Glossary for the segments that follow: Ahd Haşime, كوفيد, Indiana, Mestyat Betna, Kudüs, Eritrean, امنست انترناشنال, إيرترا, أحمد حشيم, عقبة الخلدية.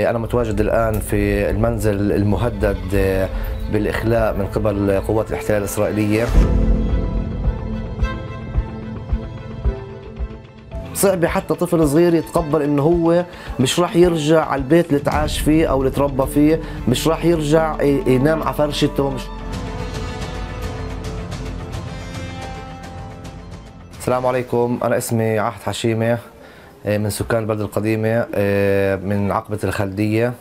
أنا متواجد الآن في المنزل المهدد بالإخلاء من قبل قوات الاحتلال الإسرائيلية. صعب حتى طفل صغير يتقبل إنه هو مش راح يرجع على البيت اللي تعاش فيه أو اللي تربى فيه، مش راح يرجع ينام على فرشته. السلام عليكم، أنا اسمي عهد حشيمة من سكان البلد القديمة من عقبة الخلدية.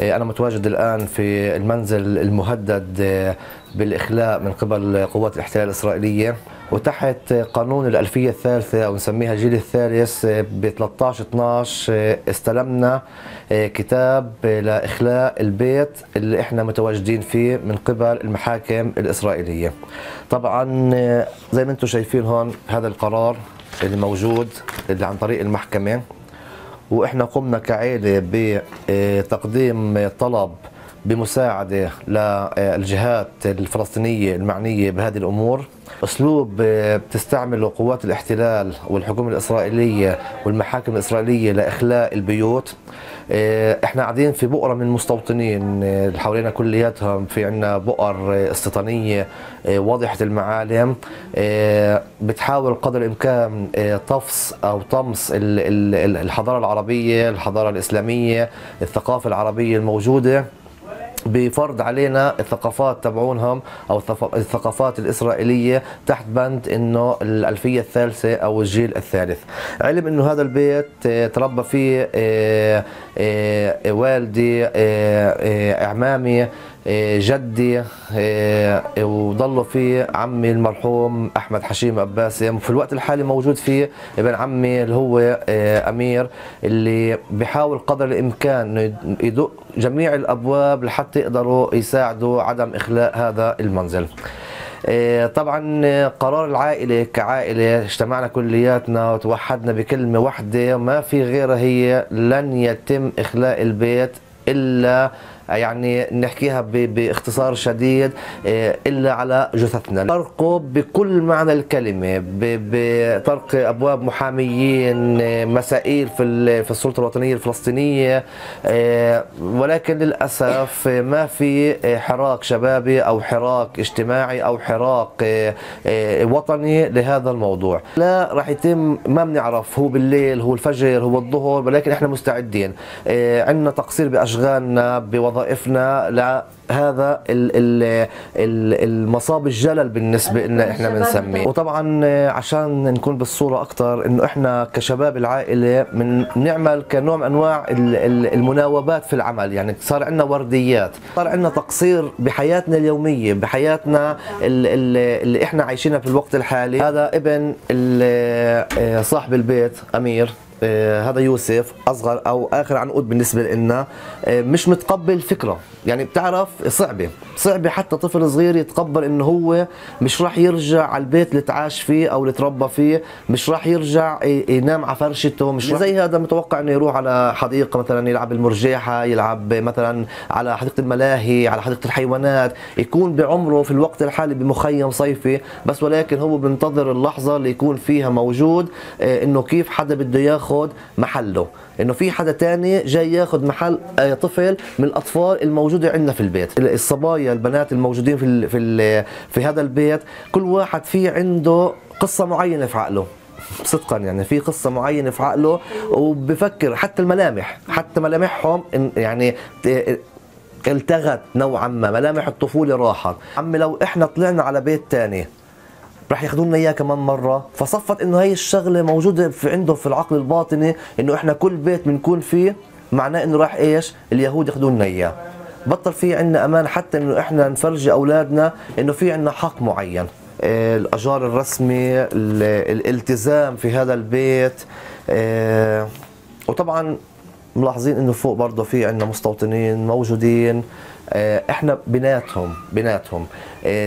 أنا متواجد الآن في المنزل المهدد بالإخلاء من قبل قوات الاحتلال الإسرائيلية، وتحت قانون الألفية الثالثة أو نسميها الجيل الثالث ب 13/12 استلمنا كتاب لإخلاء البيت اللي إحنا متواجدين فيه من قبل المحاكم الإسرائيلية. طبعا زي ما أنتم شايفين هون هذا القرار اللي موجود اللي عن طريق المحكمة، وإحنا قمنا كعائلة بتقديم طلب بمساعدة للجهات الفلسطينية المعنية بهذه الأمور. أسلوب بتستعمله قوات الاحتلال والحكومة الإسرائيلية والمحاكم الإسرائيلية لإخلاء البيوت، إحنا قاعدين في بؤرة من المستوطنين اللي حوالينا كلياتهم في عنا بؤر استيطانية واضحة المعالم، بتحاول قدر الإمكان طفس أو طمس الحضارة العربية، الحضارة الإسلامية، الثقافة العربية الموجودة، بفرض علينا الثقافات تبعونهم أو الثقافات الإسرائيلية تحت بند إنه الألفية الثالثة أو الجيل الثالث. علم إنه هذا البيت تربى فيه والدي، عمامي، جدي، وضلوا فيه عمي المرحوم أحمد حشيم أباسم، وفي الوقت الحالي موجود فيه ابن عمي اللي هو أمير، اللي بحاول قدر الإمكان إنه يدق جميع الأبواب لحتى يقدروا يساعدوا عدم إخلاء هذا المنزل. طبعا قرار العائلة كعائلة اجتمعنا كلياتنا وتوحدنا بكلمة واحدة ما في غيرها، هي لن يتم إخلاء البيت إلا يعني نحكيها باختصار شديد إلا على جثثنا. ترقب بكل معنى الكلمة، بطرق أبواب محاميين، مسائل في السلطة الوطنية الفلسطينية، ولكن للأسف ما في حراك شبابي أو حراك اجتماعي أو حراك وطني لهذا الموضوع. لا راح يتم، ما بنعرف هو بالليل هو الفجر هو الظهر، ولكن احنا مستعدين، عندنا تقصير بأشغالنا بوظائفنا لهذا المصاب الجلل بالنسبه لنا احنا بنسميه. وطبعا عشان نكون بالصوره اكثر، انه احنا كشباب العائله بنعمل كنوع من انواع المناوبات في العمل، يعني صار عندنا ورديات، صار عندنا تقصير بحياتنا اليوميه، بحياتنا اللي احنا عايشينها في الوقت الحالي. هذا ابن صاحب البيت امير، هذا يوسف اصغر او اخر عنقود بالنسبه لنا، مش متقبل الفكره، يعني بتعرف صعبه حتى طفل صغير يتقبل انه هو مش راح يرجع على البيت اللي تعاش فيه او اللي تربى فيه، مش راح يرجع ينام على فرشته، مش زي هذا متوقع انه يروح على حديقه مثلا يلعب بالمرجيحه، يلعب مثلا على حديقه الملاهي، على حديقه الحيوانات، يكون بعمره في الوقت الحالي بمخيم صيفي بس، ولكن هو بينتظر اللحظه اللي يكون فيها موجود انه كيف حدا بده ياخذ محله، انه في حدا تاني جاي ياخذ محل طفل من الاطفال الموجوده عندنا في البيت. الصبايا البنات الموجودين في هذا البيت كل واحد في عنده قصه معينه في عقله، صدقا يعني في قصه معينه في عقله، وبفكر حتى الملامح، حتى ملامحهم يعني التغت نوعا ما، ملامح الطفوله راحت. عمي لو احنا طلعنا على بيت تاني راح ياخذونا اياه كمان مره، فصفت انه هي الشغله موجوده في عندهم في العقل الباطني، انه احنا كل بيت بنكون فيه معناه انه راح ايش؟ اليهود ياخذونا اياه. بطل في عندنا امان حتى انه احنا نفرجي اولادنا انه في عندنا حق معين. الاجار الرسمي، الالتزام في هذا البيت، وطبعا ملاحظين انه فوق برضه في عندنا مستوطنين موجودين، احنا بناتهم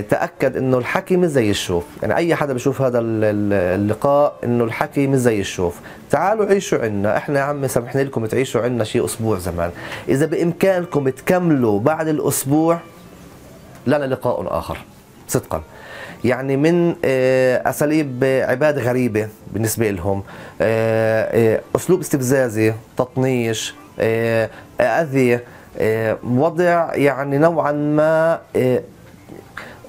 تاكد انه الحكي مش زي الشوف، يعني اي حدا بشوف هذا اللقاء انه الحكي مش زي الشوف، تعالوا عيشوا عنا، احنا يا عمي سمحنا لكم تعيشوا عنا شيء اسبوع زمان، اذا بامكانكم تكملوا بعد الاسبوع لنا لقاء اخر، صدقا. يعني من اساليب عباد غريبه بالنسبه لهم، اسلوب استفزازي، تطنيش، أذية، وضع يعني نوعا ما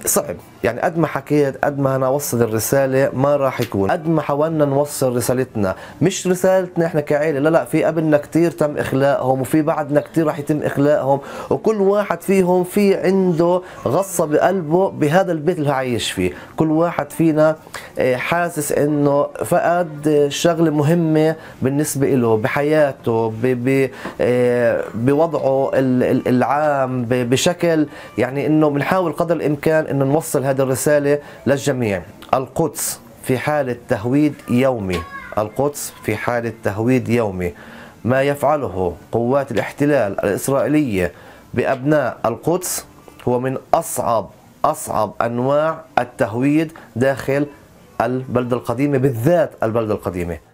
صعب. يعني قد ما حكيت قد ما نوصل الرسالة ما راح يكون، قد ما حاولنا نوصل رسالتنا، مش رسالتنا احنا كعائلة، لا لا، في قبلنا كتير تم إخلاقهم وفي بعدنا كتير راح يتم إخلاقهم، وكل واحد فيهم في عنده غصة بقلبه بهذا البيت اللي عايش فيه، كل واحد فينا حاسس إنه فقد شغلة مهمة بالنسبة له بحياته، بوضعه العام بشكل، يعني إنه بنحاول قدر الإمكان إنه نوصل هذه الرسالة للجميع. القدس في حالة تهويد يومي، القدس في حالة تهويد يومي. ما يفعله قوات الاحتلال الإسرائيلية بأبناء القدس هو من أصعب أنواع التهويد داخل البلدة القديمة، بالذات البلدة القديمة.